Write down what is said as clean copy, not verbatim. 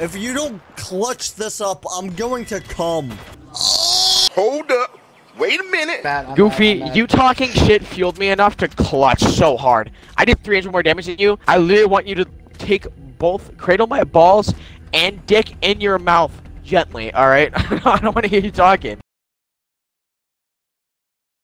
If you don't clutch this up, I'm going to come. Hold up. Wait a minute. Goofy, you talking shit fueled me enough to clutch so hard. I did 300 more damage than you. I literally want you to take both, cradle my balls and dick in your mouth gently, alright? I don't want to hear you talking.